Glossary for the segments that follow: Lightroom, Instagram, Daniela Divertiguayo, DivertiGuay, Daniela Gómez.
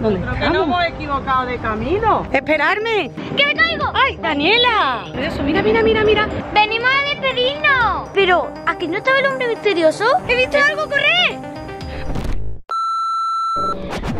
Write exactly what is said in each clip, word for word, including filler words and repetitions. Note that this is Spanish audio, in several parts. ¿Dónde creo estamos? Que no hemos equivocado de camino. ¡Esperarme! ¡Que me caigo! ¡Ay, Daniela! Eso, mira, mira, mira, mira. ¡Venimos a despedirnos! Pero, ¿a que no estaba el hombre misterioso? ¡He visto es... algo correr!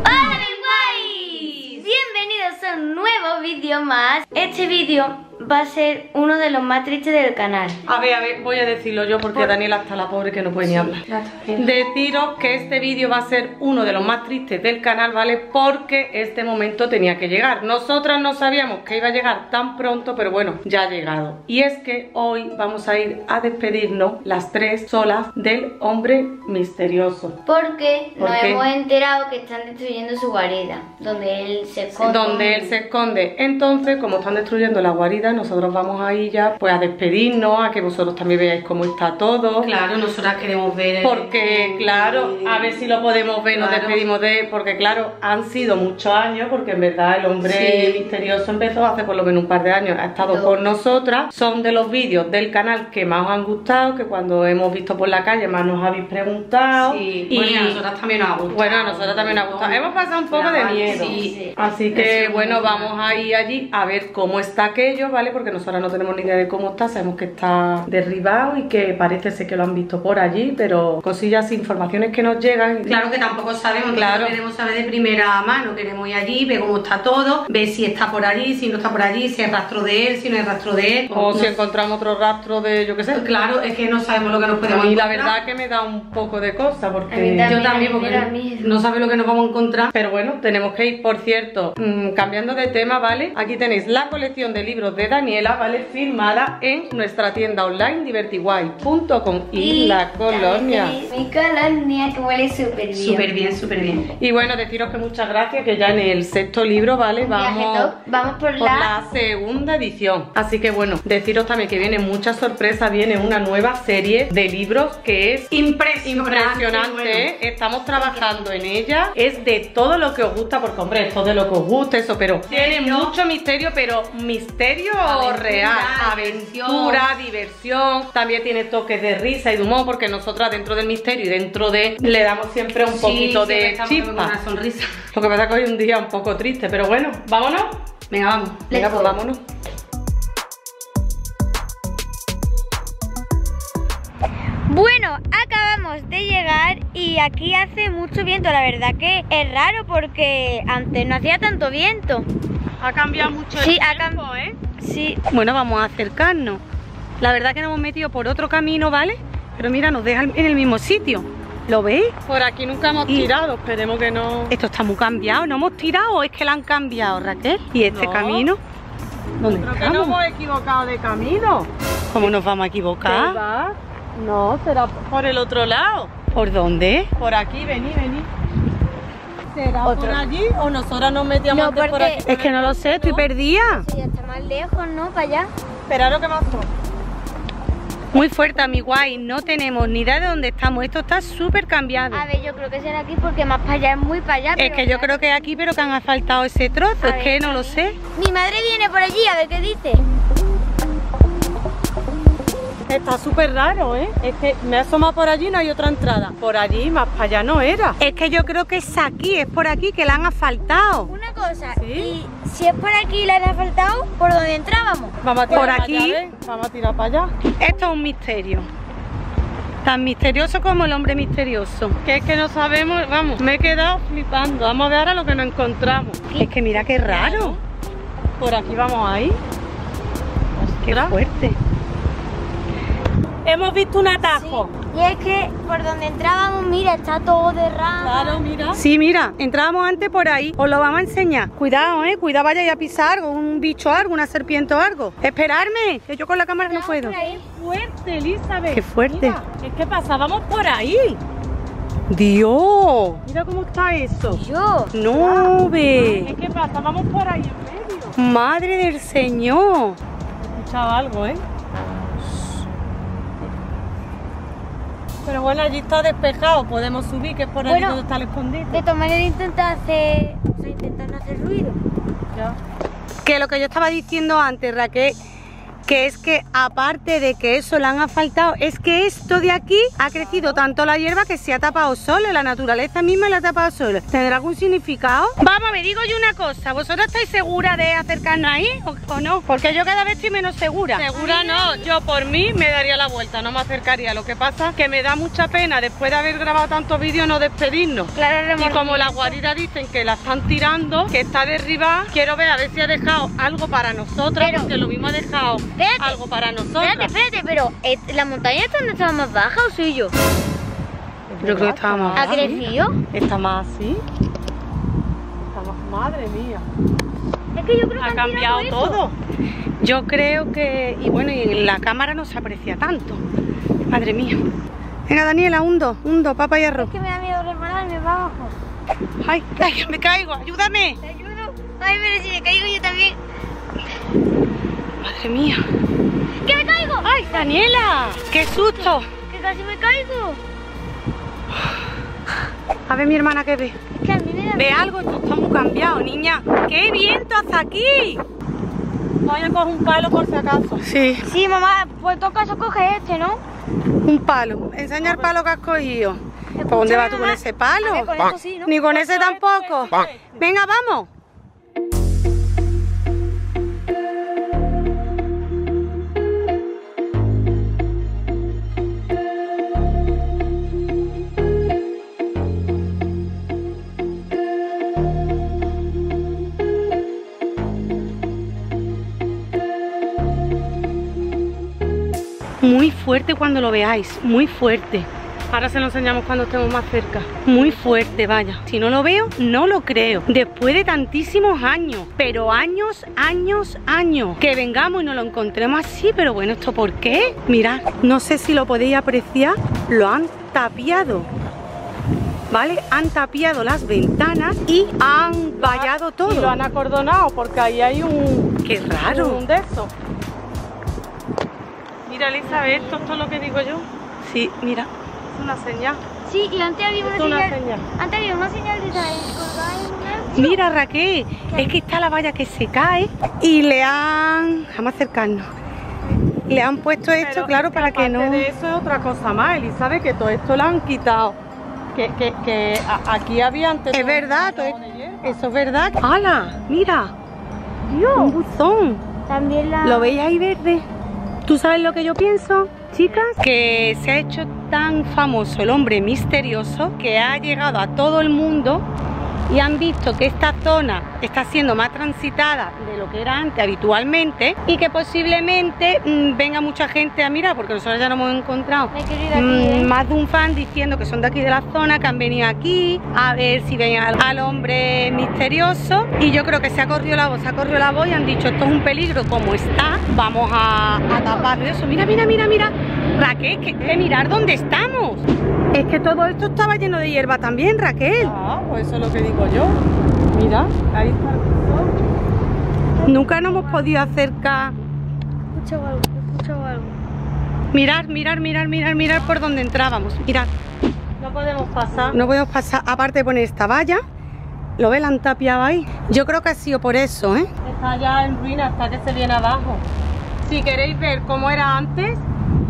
¡Hola, guays! Bienvenidos a un nuevo vídeo más. Este vídeo va a ser uno de los más tristes del canal. A ver, a ver, voy a decirlo yo porque ¿Por? Daniela está la pobre que no puede sí, ni hablar. Deciros que este vídeo va a ser uno de los más tristes del canal, ¿vale? Porque este momento tenía que llegar. Nosotras no sabíamos que iba a llegar tan pronto, pero bueno, ya ha llegado. Y es que hoy vamos a ir a despedirnos las tres solas del hombre misterioso. Porque ¿Por nos qué? hemos enterado que están destruyendo su guarida, donde él se esconde. Donde él se esconde. Entonces, como están destruyendo la guarida, nosotros vamos a ir ya pues a despedirnos, a que vosotros también veáis cómo está todo. Claro, nosotras queremos ver. Porque claro, a ver si lo podemos ver, claro. Nos despedimos de él, porque claro, han sido muchos años, porque en verdad el hombre sí. misterioso empezó hace por lo menos un par de años. Ha estado no. con nosotras. Son de los vídeos del canal que más os han gustado, que cuando hemos visto por la calle más nos habéis preguntado. Sí. Y bueno, a nosotras también nos ha gustado. Bueno, a nosotras también nos ha gustado. Hemos pasado un poco la de miedo. Sí, sí. Así que sí, bueno, vamos a ir allí a ver cómo está aquello, ¿vale? Porque nosotros no tenemos ni idea de cómo está, sabemos que está derribado y que parece ser que lo han visto por allí, pero cosillas, informaciones que nos llegan. Claro que tampoco sabemos, claro. Queremos saber de primera mano, queremos ir allí, ver cómo está todo, ver si está por allí, si no está por allí, si hay rastro de él, si no hay rastro de él. O no, si encontramos otro rastro de, yo qué sé. Pues claro, es que no sabemos lo que nos podemos encontrar. Y la verdad que me da un poco de cosa, porque también, yo también, porque no sabemos lo que nos vamos a encontrar. Pero bueno, tenemos que ir, por cierto, mmm, cambiando de tema, ¿vale? Aquí tenéis la colección de libros de Daniela, ¿vale? Firmada en nuestra tienda online divertiguay punto com y, y la colonia. Mi colonia que huele súper bien. Súper bien, súper bien. Y bueno, deciros que muchas gracias, que ya en el sexto libro, ¿vale? Vamos, vamos por, por la... la segunda edición. Así que bueno, deciros también que viene mucha sorpresa, viene una nueva serie de libros que es impresionante. impresionante bueno. ¿eh? Estamos trabajando en ella. Es de todo lo que os gusta, porque hombre, es todo de lo que os gusta, eso, pero tiene mucho misterio, pero misterio. Aventura, real, aventura, diversión. diversión También tiene toques de risa y de humor, porque nosotras dentro del misterio y dentro de... le damos siempre un sí, poquito de chispa, una sonrisa. Lo que pasa es que hoy es un día un poco triste, pero bueno, vámonos. Venga, vamos. Venga, pues vámonos. Bueno, acabamos de llegar y aquí hace mucho viento. La verdad que es raro porque antes no hacía tanto viento. Ha cambiado mucho el sí, tiempo, ha ¿eh? Sí. Bueno, vamos a acercarnos. La verdad que nos hemos metido por otro camino, ¿vale? Pero mira, nos dejan en el mismo sitio. ¿Lo veis? Por aquí nunca hemos y... tirado, esperemos que no... Esto está muy cambiado, ¿no hemos tirado o es que la han cambiado, Raquel? ¿Y este no. camino? ¿Dónde Creo estamos? que no hemos equivocado de camino. ¿Cómo nos vamos a equivocar? ¿Verdad? No, será por el otro lado. ¿Por dónde? Por aquí, vení, vení. ¿Será Otro. por allí o nosotras nos metíamos no, antes por aquí? Es que no lo sé, estoy perdida. Sí, está más lejos, ¿no? Para allá. Esperaros que más fuerte. Muy fuerte, mi guay. No tenemos ni idea de dónde estamos. Esto está súper cambiado. A ver, yo creo que será aquí porque más para allá es muy para allá. Es que yo creo que es aquí, pero que han asfaltado ese trozo. A es ver, que no lo sé. Mi madre viene por allí, a ver qué dice. Está súper raro, ¿eh? Es que me asoma por allí, no hay otra entrada. Por allí, más para allá no era. Es que yo creo que es aquí, es por aquí que la han asfaltado. Una cosa, ¿Sí? y si es por aquí la han asfaltado, ¿por dónde entrábamos? Vamos a tirar por aquí. Allá, ¿eh? Vamos a tirar para allá. Esto es un misterio. Tan misterioso como el hombre misterioso. Que es que no sabemos, vamos, me he quedado flipando. Vamos a ver ahora lo que nos encontramos. ¿Qué? Es que mira qué raro. Por aquí vamos a ir. Qué fuerte. Hemos visto un atajo. Sí. Y es que por donde entrábamos, mira, está todo de rama. Claro, mira. Sí, mira, entrábamos antes por ahí. Os lo vamos a enseñar. Cuidado, eh, cuidado, vaya a pisar algo, un bicho algo, una serpiente o algo. Esperarme, que yo con la cámara no puedo. ¡Qué fuerte, Elizabeth! ¡Qué fuerte! Mira, es que pasábamos por ahí. ¡Dios! Mira cómo está eso. ¡Dios! ¡No ve! Es que pasábamos por ahí en medio. ¡Madre del Señor! He escuchado algo, ¿eh? Pero bueno, allí está despejado, podemos subir, que es por bueno, allí donde está el escondite. De todas maneras intenta hacer, o sea, intentan hacer ruido. Ya. Que lo que yo estaba diciendo antes, Raquel, que es que aparte de que eso le han asfaltado, es que esto de aquí ha crecido tanto la hierba que se ha tapado solo, la naturaleza misma la ha tapado solo. ¿Tendrá algún significado? Vamos, me digo yo una cosa, ¿vosotros estáis seguras de acercarnos ahí o, o no? Porque yo cada vez estoy menos segura. Segura no, yo por mí me daría la vuelta, no me acercaría. Lo que pasa es que me da mucha pena después de haber grabado tantos vídeos no despedirnos. Claro, y como la guarida dicen que la están tirando, que está derribada, quiero ver a ver si ha dejado algo para nosotras, pero, porque lo mismo ha dejado espérate, algo para nosotros. Espérate, espérate, pero ¿la montaña está donde estaba más baja o soy yo? Yo creo que estaba más baja. ¿Ha crecido? Está más así. Está más, madre mía. Es que yo creo que ha cambiado todo. Yo creo que, y bueno, y en la cámara no se aprecia tanto. Madre mía. Venga, Daniela, hundo, hundo, papa y arroz. Es que me da miedo resbalarme para abajo. Ay, ay, me caigo, ayúdame. Te ayudo. Ay, pero si me caigo yo también. Madre mía. ¡Que me caigo! ¡Ay, Daniela! ¡Qué susto! Que, que casi me caigo. A ver mi hermana que ve. Es que a mí me da ve algo, esto está muy cambiado, niña. ¡Qué viento hasta aquí! Voy a coger un palo por si acaso. Sí. Sí, mamá, por todo caso coge este, ¿no? Un palo. Enseña el palo que has cogido. ¿Para dónde vas tú con ese palo? Ver, con esto sí, ¿no? Ni con ese tampoco. Este. Venga, vamos. Muy fuerte cuando lo veáis, muy fuerte. Ahora se lo enseñamos cuando estemos más cerca. Muy fuerte, vaya. Si no lo veo, no lo creo. Después de tantísimos años, pero años, años, años, que vengamos y nos lo encontremos así, pero bueno, ¿esto por qué? Mirad, no sé si lo podéis apreciar, lo han tapiado. ¿Vale? Han tapiado las ventanas y han vallado todo. Y lo han acordonado porque ahí hay un... ¡Qué raro! Un de eso. Mira, Elizabeth, esto, esto es lo que digo yo. Sí, mira. Una señal. Sí, y antes había una, una señal, señal. Antes había una señal de saber, en una... Mira, Raquel, ¿qué? Es que está la valla que se cae y le han... Vamos a acercarnos. Le han puesto esto, pero claro, es que para que no... de eso es otra cosa más, Elizabeth, que todo esto lo han quitado. Que, que, que aquí había antes... Es verdad, todo esto, eso es verdad. ¡Hala! Mira. Dios. Un buzón. También la... ¿Lo veis ahí verde? ¿Tú sabes lo que yo pienso, chicas? Que se ha hecho tan famoso el hombre misterioso que ha llegado a todo el mundo y han visto que esta zona está siendo más transitada de lo que era antes habitualmente y que posiblemente mmm, venga mucha gente a mirar, porque nosotros ya nos hemos encontrado aquí, ¿eh? Más de un fan diciendo que son de aquí de la zona, que han venido aquí a ver si ven al, al hombre misterioso, y yo creo que se ha corrido la voz, se ha corrido la voz y han dicho esto es un peligro como está, vamos a, a taparlo eso. Mira, mira, mira, mira, Raquel, que, que mirar dónde estamos. Es que todo esto estaba lleno de hierba también, Raquel. Ah, pues eso es lo que digo yo. Mira, ahí está el buzón. Nunca nos hemos podido acercar. He escuchado algo, he escuchado algo. Mirad, mirad, mirad, mirad, mirad por donde entrábamos. Mirad. No podemos pasar. No podemos pasar, aparte de poner esta valla. ¿Lo ve? La han tapiado ahí. Yo creo que ha sido por eso, ¿eh? Está ya en ruina, hasta que se viene abajo. Si queréis ver cómo era antes,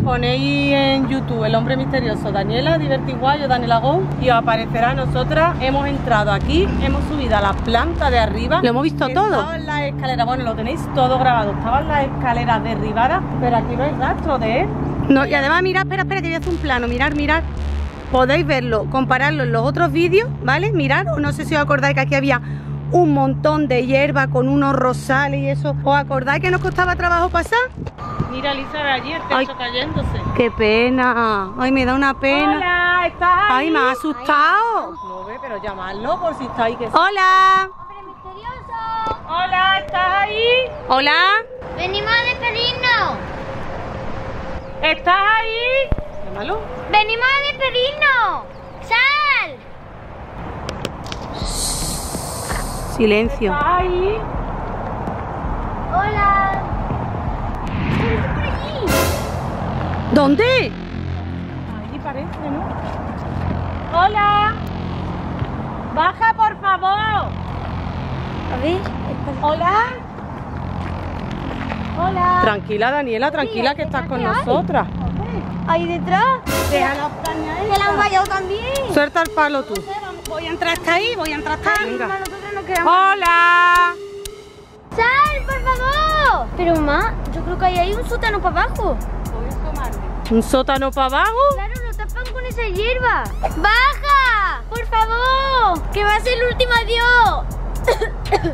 ponéis en YouTube el hombre misterioso Daniela Divertiguayo, Daniela Gómez, y os aparecerá. Nosotras hemos entrado aquí, hemos subido a la planta de arriba, lo hemos visto todo. Estaban las escaleras, bueno, lo tenéis todo grabado, estaban las escaleras derribadas, pero aquí no hay rastro de él. No, y además mirad, espera, espera, que voy a hacer un plano, mirad, mirad. Podéis verlo, compararlo en los otros vídeos, ¿vale? Mirad, no sé si os acordáis que aquí había un montón de hierba con unos rosales y eso. ¿Os acordáis que nos costaba trabajo pasar? Mira, Lisa, allí el techo cayéndose. ¡Qué pena! ¡Ay, me da una pena! ¡Hola! ¿Estás ahí? ¡Ay, me ha asustado! No ve, pero llamadlo por si está ahí. Que ¡hola! ¡Hombre misterioso! ¡Hola! ¿Estás ahí? ¡Hola! ¡Venimos a despedirnos! ¿Estás ahí? Llámalo. ¡Venimos a despedirnos! ¡Sal! Silencio. ¿Estás ahí? ¡Hola! ¿Dónde? Ahí parece, ¿no? ¡Hola! ¡Baja, por favor! A ver. ¿Hola? Hola. Tranquila, Daniela, tranquila, sí, que estás con nosotras. Ahí detrás. Deja las cañas. Se la han fallado también. Suelta el palo tú. Voy a entrar hasta ahí, voy a entrar hasta ahí. Hola. Sal, por favor. Pero mamá, yo creo que hay ahí un sótano para abajo. ¿Un sótano para abajo? Claro, lo tapan con esa hierba. ¡Baja! Por favor, que va a ser el último adiós.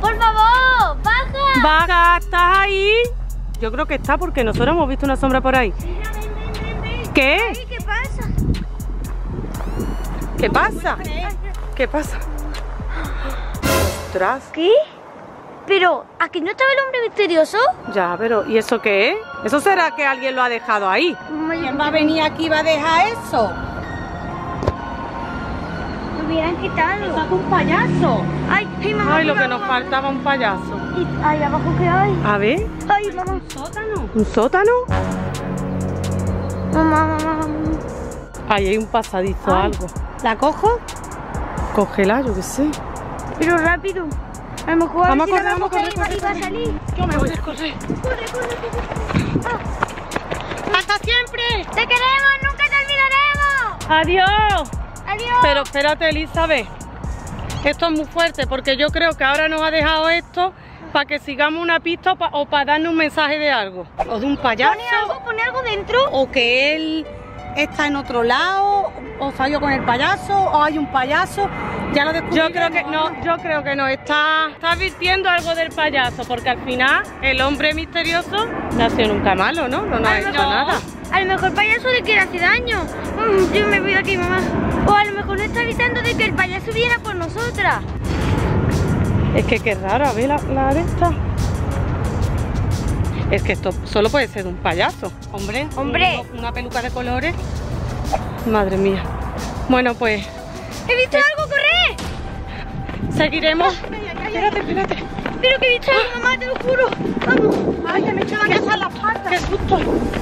Por favor, baja. Baja, ¿estás ahí? Yo creo que está porque nosotros hemos visto una sombra por ahí. Mira, ven, ven, ven, ven. ¿Qué? Ay, ¿qué pasa? ¿Qué pasa? ¿Qué pasa? Ostras. ¿Qué? Pero, ¿a que no estaba el hombre misterioso? Ya, pero, ¿y eso qué es? ¿Eso será que alguien lo ha dejado ahí? ¿Quién va a venir aquí y va a dejar eso? Lo hubieran quitado. Nos saca un payaso. Ay, ay, mamá, ay, lo que nos faltaba, un payaso. ¿Y ahí abajo qué hay? A ver. Ay, mamá. ¿Un sótano? ¿Un sótano? Mamá, mamá, mamá. Ahí hay un pasadizo o algo. ¿La cojo? Cógela, yo qué sé. Pero rápido. A lo mejor vamos a correr, vamos a correr, correr, correr, correr. Yo me voy a correr. Corre, corre, corre. Ah. ¡Hasta siempre! ¡Te queremos! ¡Nunca te olvidaremos! ¡Adiós! ¡Adiós! Pero espérate, Elizabeth. Esto es muy fuerte porque yo creo que ahora nos ha dejado esto para que sigamos una pista o para pa darnos un mensaje de algo. O de un payaso. ¿Pone algo, pone algo dentro? O que él está en otro lado, o salió con el payaso, o hay un payaso. Ya lo yo creo que no, yo creo que no, está, está advirtiendo algo del payaso, porque al final el hombre misterioso no ha sido nunca malo, ¿no? No nos ha hecho nada. A lo mejor el payaso le quiere hacer daño. Mm, yo me voy de aquí, mamá. O a lo mejor no está avisando de que el payaso viera por nosotras. Es que qué raro, a ver la, la aresta. Es que esto solo puede ser un payaso. Hombre, hombre. Una, una peluca de colores. Madre mía. Bueno, pues. ¡He visto es... algo! Seguiremos. Espérate, espérate. Pero que bicho, mamá, te lo juro. Vamos. Ay, que me echan la pata. Qué susto.